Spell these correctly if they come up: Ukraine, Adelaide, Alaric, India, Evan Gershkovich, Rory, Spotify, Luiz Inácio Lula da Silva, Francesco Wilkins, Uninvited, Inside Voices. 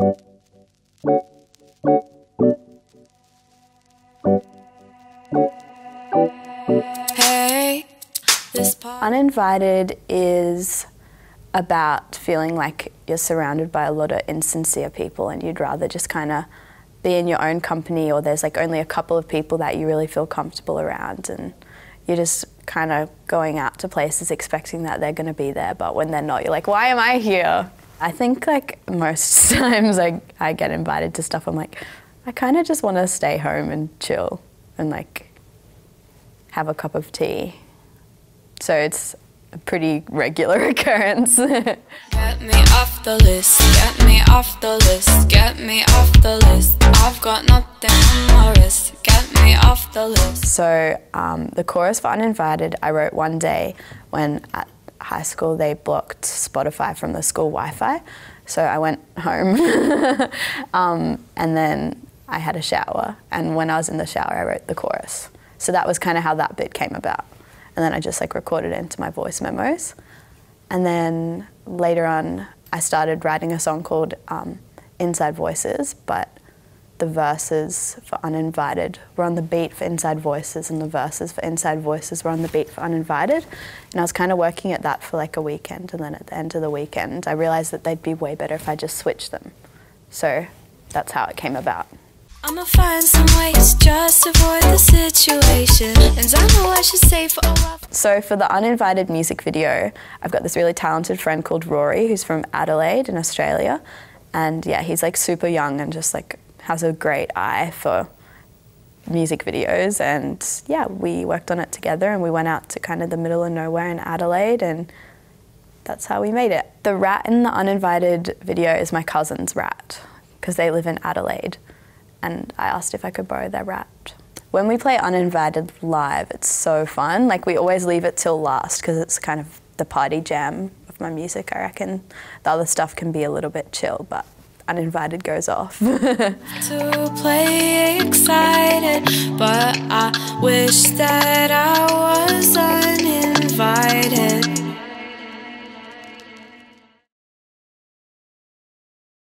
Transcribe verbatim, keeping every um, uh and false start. Hey, this part. Uninvited is about feeling like you're surrounded by a lot of insincere people and you'd rather just kind of be in your own company, or there's like only a couple of people that you really feel comfortable around, and you're just kind of going out to places expecting that they're going to be there, but when they're not, you're like, why am I here? I think like most times I, I get invited to stuff, I'm like, I kind of just want to stay home and chill and like have a cup of tea. So it's a pretty regular occurrence. Get me off the list, get me off the list, get me off the list. I've got nothing on my wrist, get me off the list. So um, the chorus for Uninvited I wrote one day when at high school they blocked Spotify from the school Wi-Fi. So I went home um, and then I had a shower, and when I was in the shower I wrote the chorus. So that was kind of how that bit came about. And then I just like recorded it into my voice memos. And then later on, I started writing a song called um, Inside Voices, but the verses for Uninvited were on the beat for Inside Voices, and the verses for Inside Voices were on the beat for Uninvited. And I was kind of working at that for like a weekend, and then at the end of the weekend, I realized that they'd be way better if I just switched them. So that's how it came about. I'ma find some ways just to avoid the situation, and I know I should say for a while. So for the Uninvited music video, I've got this really talented friend called Rory, who's from Adelaide in Australia, and yeah, he's like super young and just like has a great eye for music videos, and yeah, we worked on it together and we went out to kind of the middle of nowhere in Adelaide, and that's how we made it. The rat in the Uninvited video is my cousin's rat, because they live in Adelaide. And I asked if I could borrow their rat. When we play Uninvited live, it's so fun. Like, we always leave it till last because it's kind of the party jam of my music, I reckon. The other stuff can be a little bit chill, but Uninvited goes off. To play excited, but I wish that I